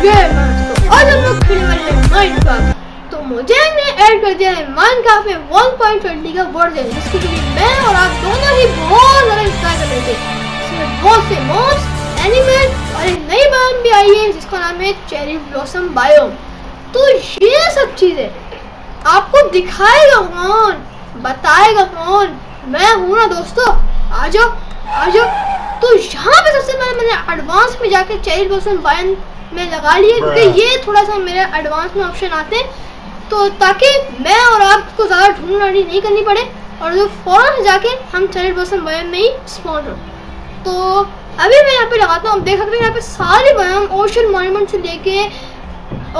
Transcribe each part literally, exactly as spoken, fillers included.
और हम लोग खेलने वाले हैं माइनक्राफ्ट। तो मुझे ऐड कर दिया है माइनक्राफ्ट में वन पॉइंट ट्वेंटी का वर्जन, जिसके लिए मैं और आप दोनों ही बहुत ज्यादा इंतजार कर रहे थे। इसमें बहुत से मॉब्स, एनिमल्स और एक नई बायोम भी आई है जिसका नाम है चेरी ब्लॉसम बायोम। तो ये सब चीजें आपको दिखाएगा कौन, बताएगा कौन, मैं हूँ ना दोस्तों, आ जाओ आ जाओ। तो यहाँ पे सबसे पहले मैंने एडवांस में जाके चेरी ब्लॉसम बायोम में लगा लिए, क्योंकि ये थोड़ा सा मेरे एडवांस में ऑप्शन आते हैं तो ताकि मैं और आपको ज़्यादा ढूंढना नहीं करनी पड़े और जो फौरन जाके हम चेरी ब्लॉसम बायोम में ही स्पॉन हो। तो अभी मैं यहाँ पे लगाता हूँ, आप देख सकते हैं यहाँ पे सारे बायोम, ओशन मॉन्यूमेंट से लेके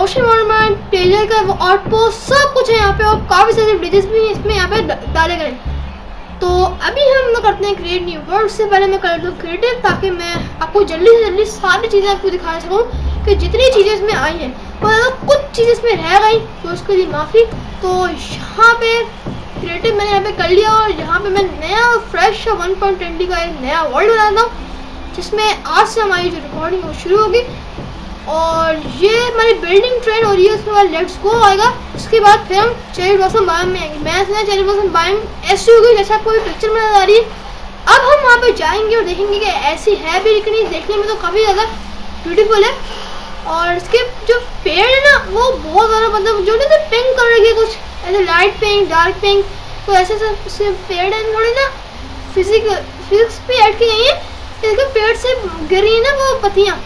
ओशन मॉन्यूमेंट टेलर का वो आउटपोस्ट सब कुछ है यहाँ पे, और काफ़ी सारे ब्रिजेस भी इसमें यहाँ पे डाले गए। तो अभी हम लोग करते हैं क्रिएट न्यू वर्ल्ड। से पहले मैं कर दूँ क्रिएटिव, ताकि मैं आपको जल्दी से जल्दी सारी चीज़ें आपको दिखा सकूँ कि जितनी चीज़ें इसमें आई हैं, और कुछ चीज़ें इसमें रह गई तो उसके लिए माफ़ी। तो यहाँ पे क्रिएटिव मैंने यहाँ पे कर लिया, और यहाँ पे मैं नया फ्रेश वन पॉइंट ट्वेंटी का एक नया वर्ल्ड बनाता हूँ, जिसमें आज से हमारी जो रिकॉर्डिंग वो शुरू होगी। और ये हमारी बिल्डिंग ट्रेन हो रही है, उसके बाद लेट्स गो आएगा, उसके बाद फिर हम चेरी ब्लॉसम बायोम में आएंगे। मैं सुना चेरी ब्लॉसम बायोम ऐसी होगी जैसे आपको पिक्चर में नजर आ रही है। अब हम वहाँ पे जाएंगे और देखेंगे कि ऐसी है भी कि नहीं, देखने में तो काफ़ी ज़्यादा ब्यूटीफुल है। और इसके जो पेड़ है ना वो बहुत ज़्यादा मतलब जो ना पिंक कलर के, कुछ ऐसे लाइट पिंक, डार्क पिंक, तो ऐसे सब उसके पेड़ है, थोड़ी ना फिजिक फिजिक्स भी ऐड की गई है। इसके पेड़ से गिर रही है ना वो पत्तियाँ,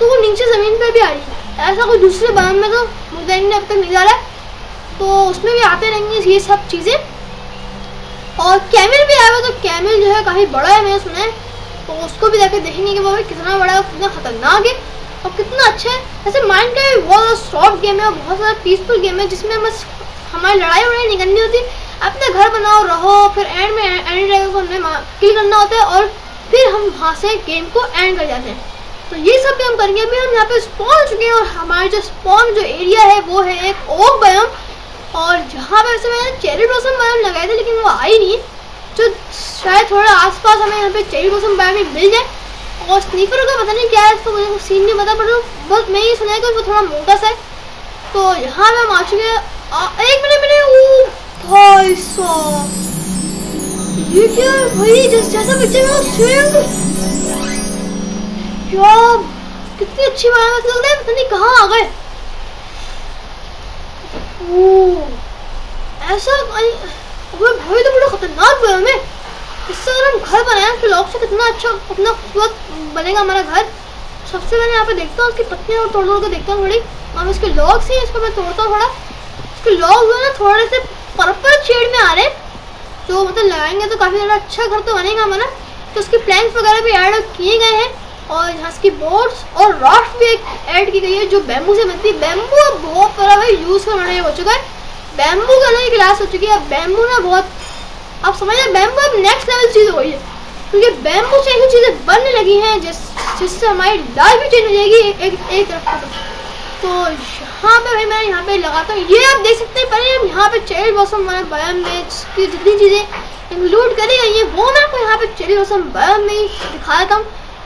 तो वो नीचे ज़मीन पर भी आ रही है। ऐसा कोई दूसरे बायोम में तो मुझे अब तक नहीं डाला है, तो उसमें भी आते रहेंगे ये सब चीज़ें। और कैमल भी आया हुआ, तो कैमल जो है काफ़ी बड़ा है मैंने सुना है, तो उसको भी जाके देखेंगे कि वो कितना बड़ा है, कितना खतरनाक है और कितना अच्छा है। वैसे माइंड का बहुत ज़्यादा सॉफ्ट गेम है और बहुत ज़्यादा पीसफुल गेम है, जिसमें बस हमारी लड़ाई वड़ाई नहीं करनी होती, अपना घर बनाओ रहो, फिर एंड में एंड ड्रैगन को हमें किल करना होता है और फिर हम वहाँ से गेम को एंड कर जाते हैं। तो ये सब भी हम करेंगे। अभी हम यहाँ पे स्पॉन हो चुके हैं और हमारे जो स्पॉन जो एरिया है वो है एक ओक बायोम, और जहाँ पे वैसे मैंने चेरी ब्लॉसम बायोम लगाए थे लेकिन वो आई नहीं, जो शायद थोड़ा आसपास हमें यहाँ पे चेरी ब्लॉसम बायोम में मिल जाए। और स्नीफर का पता नहीं क्या है, इसको मुझे सीन नहीं पता, पर बस मैं ये सुना है कि वो थोड़ा मोटा सा है। तो यहाँ पे हम आ चुके हैं, एक मिनट मिनट भाई सौ ये क्या भाई, जैसा बच्चे यार कितनी अच्छी बात है, लग रहा है पता नहीं कहाँ आ गए। ओह ऐसा अबे भाई तो बड़ा खतरनाक बायोम है, इससे अगर हम घर बनाए तो लॉक से कितना अच्छा अपना खूबसूरत बनेगा हमारा घर। सबसे पहले यहाँ पे देखता हूँ उसकी पत्तियाँ और तोड़ तोड़ के देखता हूँ थोड़ी, और उसके लॉक से इसको मैं तोड़ता हूँ थोड़ा। उसके लॉक जो है ना थोड़े से पर्पल शेड में आ रहे, तो मतलब लगाएंगे तो काफ़ी ज़्यादा अच्छा घर तो बनेगा हमारा। तो उसके प्लैंक्स वगैरह भी ऐड किए गए हैं, और यहाँ की बोर्ड्स और राफ्ट भी एक ऐड की गई है जो बैम्बू से बनती है। बैम्बू अब बहुत बड़ा भाई यूज़ का मॉडल हो चुका है, बैम्बू का अलग क्लास हो चुकी है। अब बैम्बू ना बहुत आप समझिए, बैम्बू अब नेक्स्ट लेवल चीज़ हो गई है, क्योंकि बैम्बू से ऐसी चीज़ें बनने लगी हैं जिस जिससे हमारी लाइफ भी चेंज हो जाएगी एक एक तरफ का। तो यहाँ पर भाई मैं यहाँ पर लगाता हूँ, ये आप देख सकते हैं। पहले हम यहाँ पर चेरी ब्लॉसम बायोम में की जितनी चीज़ें इंक्लूड करी गई हैं वो मैं आपको यहाँ पर चेरी ब्लॉसम बायोम में दिखा देता हूँ।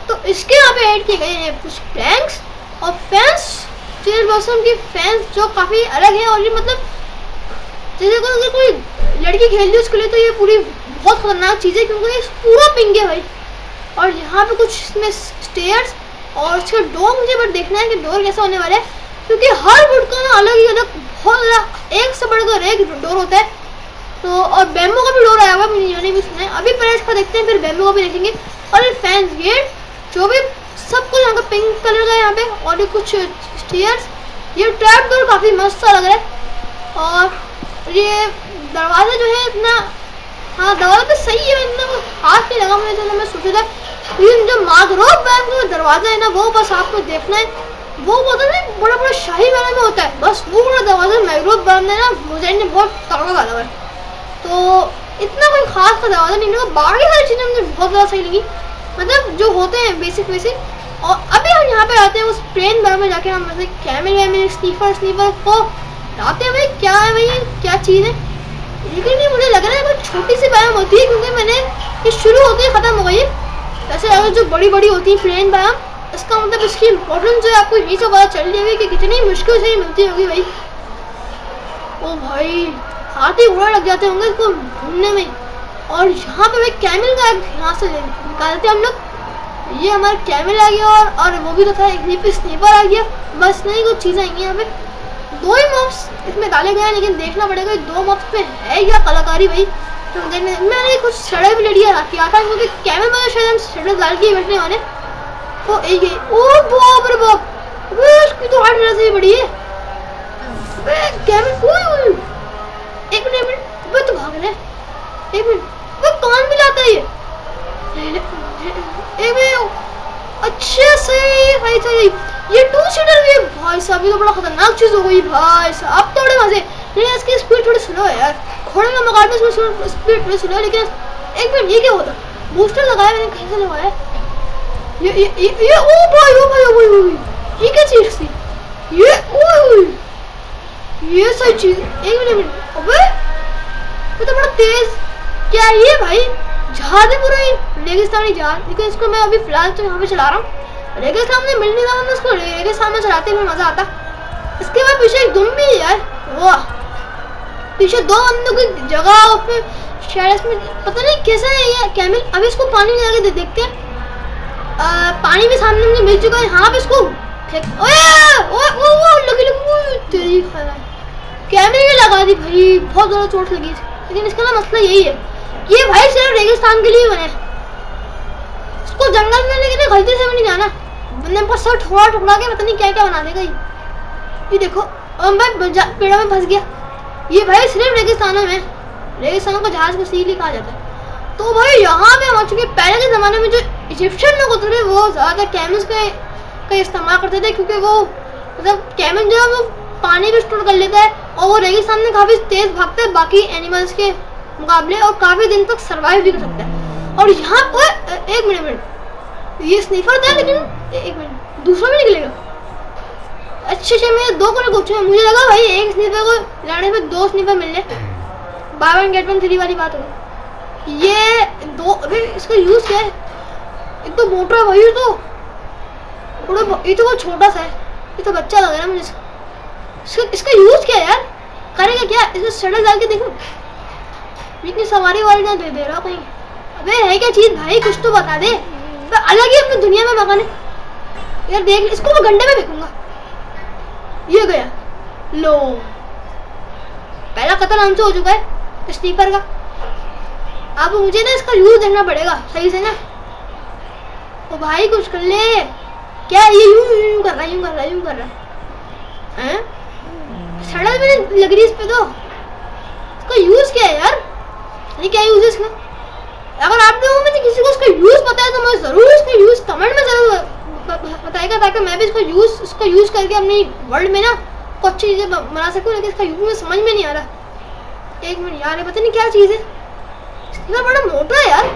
तो इसके यहाँ पे ऐड किए गए हैं कुछ प्लैंक्स और फैंस, चेरी ब्लॉसम की फैंस जो काफ़ी अलग है, और ये मतलब जैसे कोई कोई लड़की खेल रही है उसके लिए तो ये पूरी बहुत खतरनाक चीज़ है, क्योंकि ये पूरा पिंक है भाई। और यहाँ पे कुछ इसमें स्टेयर्स और उसका डोर, मुझे बट देखना है कि डोर कैसा होने वाला है, क्योंकि हर वुड का ना अलग ही अलग बहुत अलग एक से बढ़कर एक डोर होता है। तो और बैम्बू का भी डोर आया हुआ है, मैंने भी सुना है। अभी पहले इसका देखते हैं, फिर बैम्बू का भी देखेंगे। और ये फैंस गेट जो भी सब कुछ यहाँ का पिंक कलर का यहाँ पे, और ये कुछ स्टेयर्स, ये ट्रैप डोर काफ़ी मस्त सा लग रहा है। और ये दरवाज़ा जो है इतना, हाँ दरवाज़ा तो सही है, इतना कोई हाथ नहीं लगा मुझे, तो मैं सोचा था लेकिन जो मैंग्रोव बायोम का दरवाज़ा है ना वो बस आपको देखना है, वो होता है ना बड़ा बड़ा शाही बायोम में होता है, बस वो बड़ा दरवाज़ा मैंग्रोव बायोम में ना मुझे बहुत तगड़ा लगा है। तो इतना कोई खास का दरवाज़ा नहीं लगा, बाकी सारी चीज़ें मुझे बहुत ज़्यादा सही लगी, मतलब जो होते हैं बेसिक बेसिक। और अभी हम यहाँ पे आते हैं उस प्लेन बायोम में, जाके हम मतलब कैमल वैमल स्नीफर स्नीफर को लाते हैं। भाई क्या है भाई, क्या चीज़ है, लेकिन मुझे लग रहा है बहुत छोटी सी बायोम होती है, क्योंकि मैंने ये शुरू होते ही ख़त्म हो गई है। वैसे अगर जो बड़ी बड़ी होती है प्लेन बायोम इसका मतलब इसकी इम्पोर्टेंस जो है आपको यही से पता चल जाएगी कि कितनी मुश्किल से मिलती होगी भाई। ओ भाई हाथी उड़ा लग जाते होंगे इसको ढूंढने में। और यहाँ पे भाई कैमल का यहाँ से निकालते हम लोग। ये हमारा कैमल आ गया और और वो भी तो था एक स्नीपर आ गया। बस नहीं कुछ चीज़ें आई हैं यहाँ पे। दो ही मॉब्स इसमें डाले गए हैं लेकिन देखना पड़ेगा दो मॉब्स में है क्या कलाकारी भाई। तो मैंने कुछ सड़े भी लड़ी किया था क्योंकि कैमल में शायद हम सड़क डाल के बैठने वाले। ओ एक ओ बाप रे बाप उसकी तो आठ से भी बड़ी है। एक मिनट मिनट वो तो भाग रहा है। एक मिनट वो कौन मिलाता है ये? अच्छे से भाई सही ये टू सीटर भी है भाई साहब। ये तो बड़ा खतरनाक चीज़ हो गई भाई साहब। अब थोड़े मजे लेकिन इसकी स्पीड थोड़ी स्लो है यार। घोड़े का मुकाबले इसमें स्पीड थोड़ी स्लो है। लेकिन एक मिनट ये क्या होता है? बूस्टर लगाया मैंने कहीं से लगाया ये ये ये ये ओ भाई ओ भाई ओ भाई ये क्या चीज़ थी ये? ओए ये सही चीज़। एक मिनट मिनट अबे ये तो बड़ा तेज क्या है ये भाई? जहाज है पूरा ये रेगिस्तानी जहाज। लेकिन इसको मैं अभी फिलहाल तो यहाँ पे चला रहा हूँ। रेगिस्तान में मिल नहीं रहा था उसको। रेगिस्तान में चलाते हुए मज़ा आता। इसके बाद पीछे एक दुम भी है यार। वाह पीछे दो बंदों की जगह और फिर शायद इसमें पता नहीं कैसा है ये कैमल। अभी इसको पानी लगा के देखते हैं। आ, पानी भी सामने मुझे मिल चुका है। हाँ पे इसको फेंक तेरी कैमरे में लगा दी भाई। बहुत ज़्यादा चोट लगी। लेकिन इसका ना मसला यही है ये भाई सिर्फ रेगिस्तान के लिए बने। इसको जंगल में लेकिन गलती से भी नहीं जाना। बंदे पर सर ठोड़ा ठोड़ा के पता नहीं क्या क्या बना देगा ये। ये देखो और भाई पेड़ों में फंस गया। ये भाई सिर्फ रेगिस्तानों में रेगिस्तानों को जहाज को सील ही कहा जाता है। तो भाई यहाँ पे हम चुके पहले के ज़माने में जो इजिप्शियन लोग होते थे वो ज़्यादा कैमल्स का का इस्तेमाल करते थे क्योंकि वो मतलब कैमल जो है वो पानी भी स्टोर कर लेता है और वो रेगिस्तान में काफ़ी तेज़ भागता है बाकी एनिमल्स के मुकाबले और काफ़ी दिन तक सर्वाइव भी कर सकता है। और यहाँ पर एक मिनट मिनट ये स्नीफर था लेकिन एक मिनट दूसरा भी निकलेगा। अच्छे अच्छे मेरे दो को पूछे मुझे लगा भाई एक स्नीफर को लड़ने में दो स्नीफर मिलने buy one get one free वाली बात होगी। ये दो अभी इसका यूज क्या है? एक तो मोटा है भाई ये तो थोड़ा ये तो वो छोटा सा है ये तो बच्चा लग रहा है मुझे। इसका इसका यूज क्या है यार? करेगा क्या इसको? सड़क डाल के देखो इतनी सवारी वाली ना दे दे रहा कहीं। अबे है क्या चीज़ भाई कुछ तो बता दे। तो अलग ही अपनी दुनिया में भगाने यार। देख इसको मैं गंडे में फेंकूंगा। ये गया लो पहला कतल हमसे हो चुका है स्नीपर का। अब मुझे ना इसका यूज देखना पड़ेगा सही से ना। ओ भाई कुछ कर ले क्या ये यूं यूं कर रहा यूं कर रहा यूं कर रहा है। सड़क भी लग रही इस पे तो इसका यूज क्या है यार? ये क्या यूज है इसका? अगर आप लोगों में से किसी को इसका यूज पता है तो मैं ज़रूर इसका यूज कमेंट में जरूर बताएगा ताकि मैं भी इसका यूज इसका यूज करके अपनी वर्ल्ड में ना कुछ चीज़ें बना सकूँ। लेकिन इसका यूज मुझे समझ में नहीं आ रहा। एक मिनट यार पता नहीं क्या चीज़ है। ये बड़ा मोटा है यार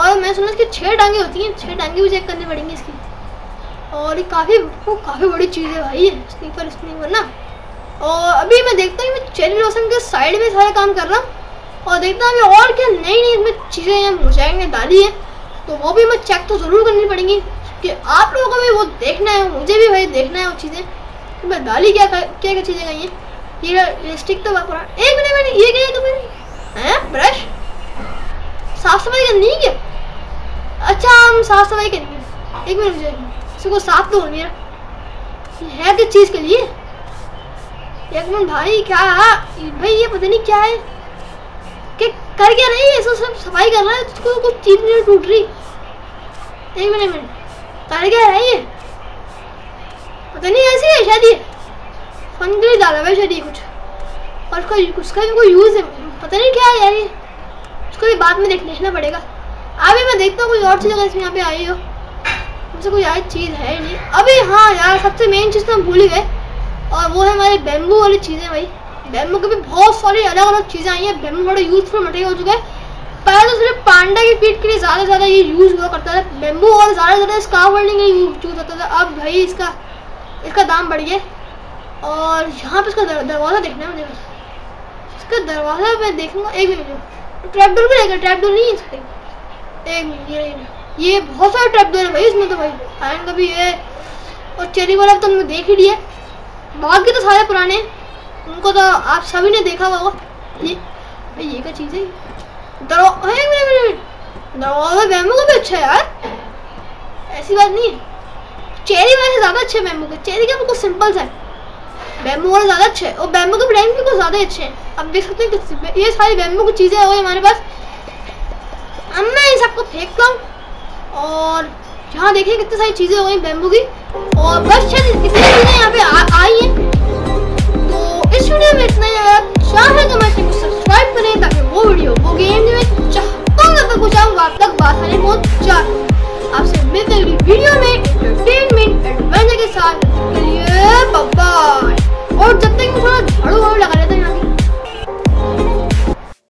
और मैं सुना इसकी छः टांगे होती हैं। छः टांगे भी चेक करनी पड़ेंगी इसकी। और ये काफ़ी काफ़ी बड़ी चीज़ है भाई ये स्नीपर स्नीपर ना। और अभी मैं देखता हूँ मैं चेरी ब्लॉसम के साइड में सारा काम कर रहा हूँ और देखता हूँ और क्या नई नई इसमें चीज़ें या मोजाइक ने डाली है तो वो भी मैं चेक तो ज़रूर करनी पड़ेंगी कि आप लोगों को भी वो देखना है। मुझे भी भाई देखना है वो चीज़ें कि मैं डाली क्या क्या क्या चीज़ें गई हैं। ये लिपस्टिक तो एक मिनट मैंने ये गई तो मैंने है ब्रश साफ सफाई करनी है क्या? अच्छा हम साफ सफाई करेंगे। एक मिनट मुझे इसको साफ तो होने है किस चीज़ के लिए? एक मिनट भाई क्या भाई ये पता नहीं क्या है कि कर क्या रही है इसको सिर्फ सफाई कर रहा है उसको कुछ चीज नहीं टूट रही। एक मिनट मिनट कर क्या रही है पता नहीं ऐसी है शायद ये फन के लिए डाला भाई शायद ये कुछ और उसका उसका भी कोई यूज़ है पता नहीं क्या है यार ये। उसको भी बाद में देखना पड़ेगा। अभी मैं देखता हूँ कोई और चीज़ अगर इसमें यहाँ पे आई हो मुझसे कोई आई चीज़ है नहीं अभी। हाँ यार सबसे मेन चीज़ तो हम भूल ही गए और वो है हमारे बैम्बू वाली चीज़ें भाई। बैम्बू के भी बहुत सारी अलग अलग चीज़ें आई हैं। बैम्बू बड़ा यूजफुल मटेरियल हो चुका है। पहले तो सिर्फ पांडा की पीठ के लिए ज़्यादा से ज़्यादा ये यूज़ हुआ करता था बैम्बू और ज़्यादा से ज़्यादा स्कार्फ वर्डिंग के यूज होता था। अब भाई इसका इसका दाम बढ़ गया। और यहाँ पर इसका दरवाज़ा देखना है मुझे। इसका दरवाज़ा मैं देखूँगा। एक मिनट ट्रैपडोर भी रहेगा ट्रैपडोर नहीं है। एक मिनट ये ये बहुत सारे ट्रैप दे रहे हैं भाई इसमें, तो भाई आयरन का भी है और चेरी वाला तो हमने देख ही लिया। बाकी तो सारे पुराने उनको तो आप सभी ने देखा होगा। ये भाई ये क्या चीज़ है, दरवाजा बैम्बू का भी अच्छा है यार, ऐसी बात नहीं है। चेरी वाले से ज़्यादा अच्छे बैम्बू के, चेरी के बिल्कुल सिंपल है, बैम्बू वाले ज़्यादा अच्छे हैं और बैम्बू के ब्रांड भी कुछ ज़्यादा अच्छे हैं। अब देख सकते हैं ये सारी बैम्बू की चीज़ें हो हमारे पास। अब मैं इन सबको फेंकता हूँ और यहाँ देखिए कितनी सारी चीज़ें हो गई बैम्बू की, और बस शायद इतनी चीज़ें यहाँ पे आई हैं। तो इस वीडियो में इतना ही, अगर आप चाहें तो मैं चैनल को सब्सक्राइब करें ताकि वो वीडियो वो गेम जो मैं चाहता हूँ तब तक आप तक बात आने पहुँचा। आपसे मिलते अगली वीडियो में एंटरटेनमेंट एडवेंचर के साथ, और जब तक मुझे थोड़ा झाड़ू वाड़ू लगा लेता है यहाँ।